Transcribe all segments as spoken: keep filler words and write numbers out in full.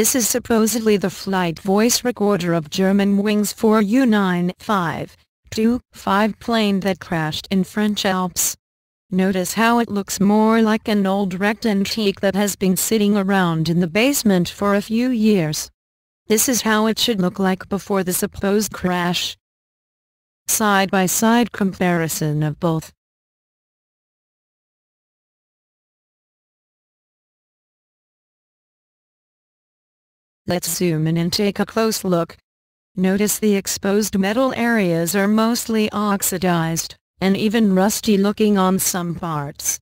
This is supposedly the flight voice recorder of Germanwings four U nine five two five plane that crashed in French Alps. Notice how it looks more like an old wrecked antique that has been sitting around in the basement for a few years. This is how it should look like before the supposed crash. Side-by-side comparison of both. Let's zoom in and take a close look. Notice the exposed metal areas are mostly oxidized, and even rusty looking on some parts.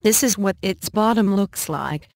This is what its bottom looks like.